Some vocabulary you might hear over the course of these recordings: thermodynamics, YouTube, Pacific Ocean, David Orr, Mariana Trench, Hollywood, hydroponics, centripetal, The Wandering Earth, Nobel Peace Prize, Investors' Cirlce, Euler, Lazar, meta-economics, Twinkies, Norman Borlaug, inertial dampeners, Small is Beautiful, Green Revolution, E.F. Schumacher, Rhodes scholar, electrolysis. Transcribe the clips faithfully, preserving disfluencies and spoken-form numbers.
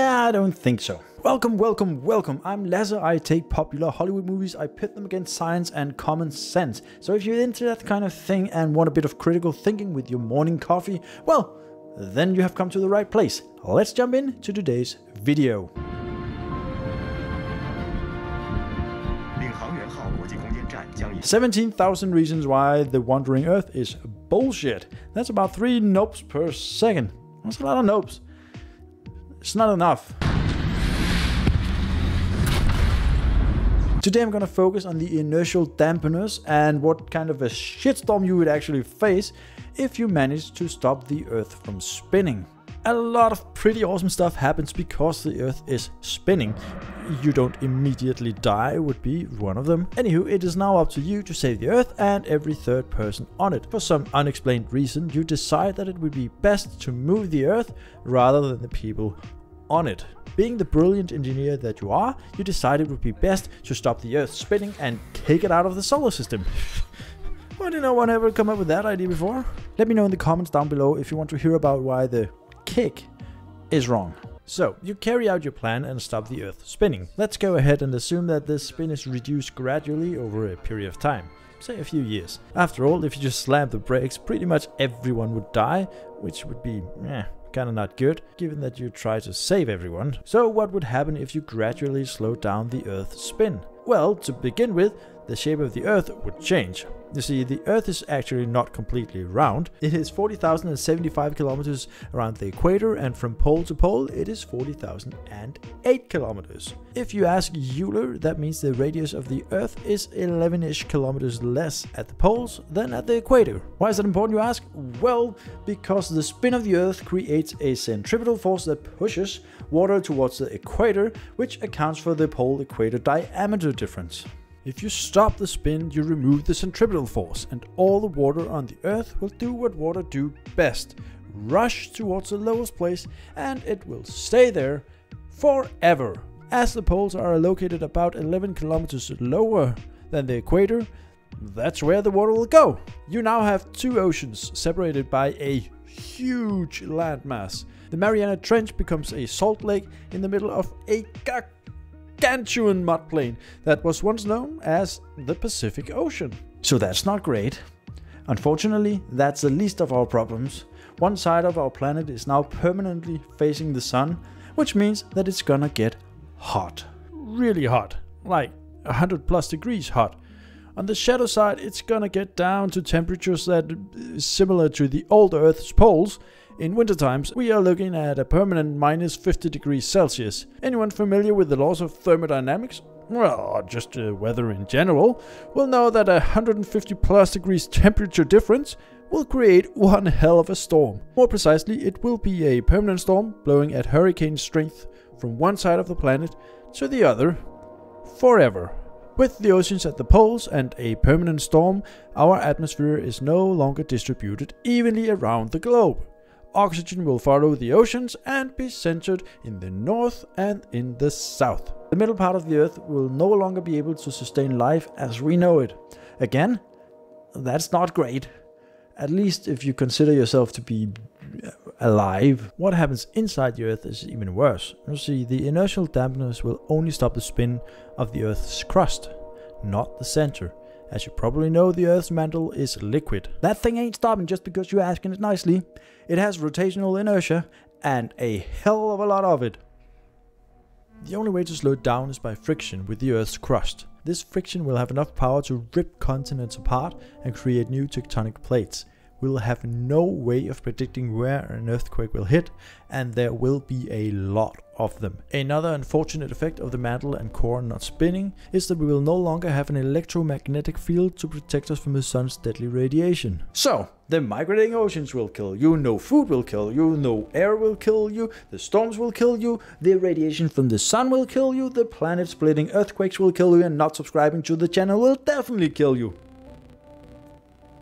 Yeah, I don't think so. Welcome, welcome, welcome. I'm Lazar. I take popular Hollywood movies, I pit them against science and common sense. So if you're into that kind of thing and want a bit of critical thinking with your morning coffee, well, then you have come to the right place. Let's jump in to today's video. seventeen thousand reasons why The Wandering Earth is bullshit. That's about three nopes per second. That's a lot of nopes. It's not enough. Today I'm gonna focus on the inertial dampeners and what kind of a shitstorm you would actually face if you managed to stop the Earth from spinning. A lot of pretty awesome stuff happens because the Earth is spinning. You don't immediately die would be one of them. Anywho, it is now up to you to save the Earth and every third person on it. For some unexplained reason, you decide that it would be best to move the Earth rather than the people on it. Being the brilliant engineer that you are, you decide it would be best to stop the Earth spinning and kick it out of the solar system. Why did no one ever come up with that idea before? Let me know in the comments down below if you want to hear about why the kick is wrong. So, you carry out your plan and stop the Earth spinning. Let's go ahead and assume that this spin is reduced gradually over a period of time, say a few years. After all, if you just slam the brakes, pretty much everyone would die, which would be eh. Kinda not good, given that you try to save everyone. So what would happen if you gradually slow down the Earth's spin? Well, to begin with, the shape of the Earth would change. You see, the Earth is actually not completely round. It is forty thousand seventy-five kilometers around the equator, and from pole to pole it is forty thousand eight kilometers. If you ask Euler, that means the radius of the Earth is eleven-ish kilometers less at the poles than at the equator. Why is that important, you ask? Well, because the spin of the Earth creates a centripetal force that pushes water towards the equator, which accounts for the pole-equator diameter difference. If you stop the spin, you remove the centripetal force, and all the water on the Earth will do what water do best, rush towards the lowest place, and it will stay there forever. As the poles are located about eleven kilometers lower than the equator, that's where the water will go. You now have two oceans separated by a huge landmass. The Mariana Trench becomes a salt lake in the middle of a gigantic Gargantuan mudplain that was once known as the Pacific Ocean. So that's not great. Unfortunately, that's the least of our problems. One side of our planet is now permanently facing the sun, which means that it's gonna get hot. Really hot, like one hundred plus degrees hot. On the shadow side, it's gonna get down to temperatures that are similar to the old Earth's poles. In winter times, we are looking at a permanent minus fifty degrees Celsius. Anyone familiar with the laws of thermodynamics, well, or just uh, weather in general, will know that a one hundred fifty plus degrees temperature difference will create one hell of a storm. More precisely, it will be a permanent storm blowing at hurricane strength from one side of the planet to the other, forever. With the oceans at the poles and a permanent storm, our atmosphere is no longer distributed evenly around the globe. Oxygen will follow the oceans and be centered in the north and in the south. The middle part of the Earth will no longer be able to sustain life as we know it. Again, that's not great. At least if you consider yourself to be alive. What happens inside the Earth is even worse. You see, the inertial dampeners will only stop the spin of the Earth's crust, not the center. As you probably know, the Earth's mantle is liquid. That thing ain't stopping just because you're asking it nicely. It has rotational inertia, and a hell of a lot of it. The only way to slow it down is by friction with the Earth's crust. This friction will have enough power to rip continents apart and create new tectonic plates. We'll have no way of predicting where an earthquake will hit, and there will be a lot of them. Another unfortunate effect of the mantle and core not spinning is that we will no longer have an electromagnetic field to protect us from the sun's deadly radiation. So, the migrating oceans will kill you, no food will kill you, no air will kill you, the storms will kill you, the radiation from the sun will kill you, the planet splitting earthquakes will kill you, and not subscribing to the channel will definitely kill you.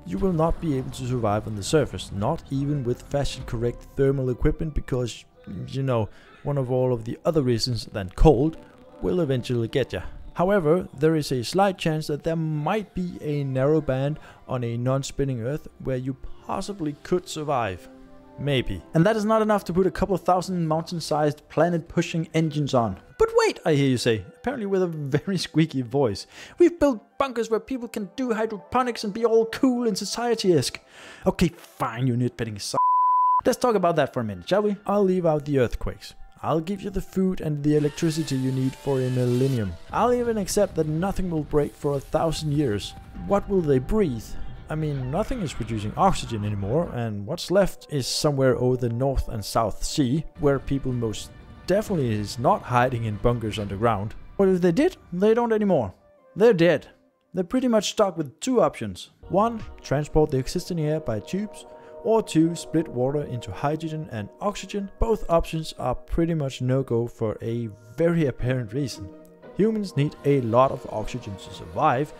You will not be able to survive on the surface, not even with fashion-correct thermal equipment because, you know, one of all of the other reasons than cold will eventually get you. However, there is a slight chance that there might be a narrow band on a non-spinning Earth where you possibly could survive. Maybe. And that is not enough to put a couple thousand mountain-sized planet-pushing engines on. But wait, I hear you say, apparently with a very squeaky voice. We've built bunkers where people can do hydroponics and be all cool and society-esque. Okay, fine, you nitpicking son. Let's talk about that for a minute, shall we? I'll leave out the earthquakes. I'll give you the food and the electricity you need for a millennium. I'll even accept that nothing will break for a thousand years. What will they breathe? I mean, nothing is producing oxygen anymore, and what's left is somewhere over the North and South Sea, where people most definitely is not hiding in bunkers underground. But if they did, they don't anymore. They're dead. They're pretty much stuck with two options. One, transport the existing air by tubes, or two, split water into hydrogen and oxygen. Both options are pretty much no-go for a very apparent reason. Humans need a lot of oxygen to survive.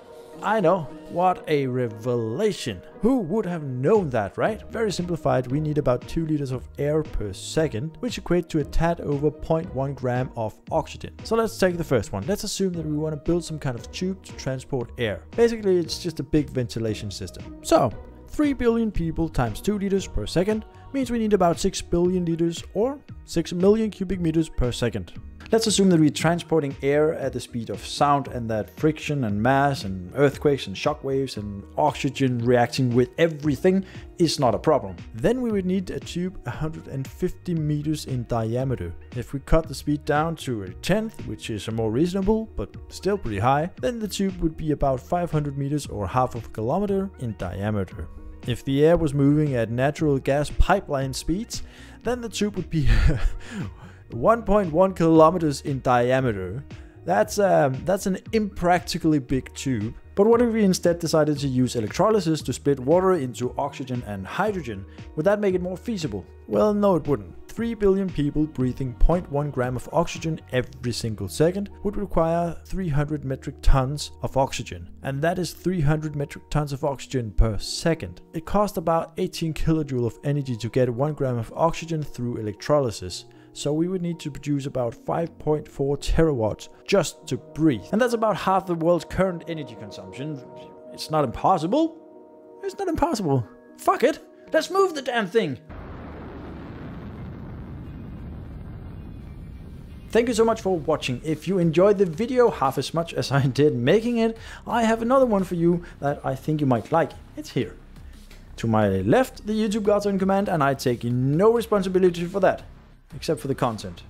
I know, what a revelation. Who would have known that, right? Very simplified, we need about two liters of air per second, which equates to a tad over zero point one gram of oxygen. So let's take the first one. Let's assume that we want to build some kind of tube to transport air. Basically, it's just a big ventilation system. So, three billion people times two liters per second means we need about six billion liters or six million cubic meters per second. Let's assume that we're transporting air at the speed of sound and that friction and mass and earthquakes and shockwaves and oxygen reacting with everything is not a problem. Then we would need a tube one hundred fifty meters in diameter. If we cut the speed down to a tenth, which is a more reasonable but still pretty high, then the tube would be about five hundred meters or half of a kilometer in diameter. If the air was moving at natural gas pipeline speeds, then the tube would be one point one kilometers in diameter. That's um, that's an impractically big tube. But what if we instead decided to use electrolysis to split water into oxygen and hydrogen? Would that make it more feasible? Well, no, it wouldn't. three billion people breathing zero point one gram of oxygen every single second would require three hundred metric tons of oxygen. And that is three hundred metric tons of oxygen per second. It costs about eighteen kilojoule of energy to get one gram of oxygen through electrolysis. So we would need to produce about five point four terawatts just to breathe. And that's about half the world's current energy consumption. It's not impossible. It's not impossible. Fuck it. Let's move the damn thing. Thank you so much for watching. If you enjoyed the video half as much as I did making it, I have another one for you that I think you might like. It's here. To my left, the YouTube gods are in command, and I take no responsibility for that. Except for the content.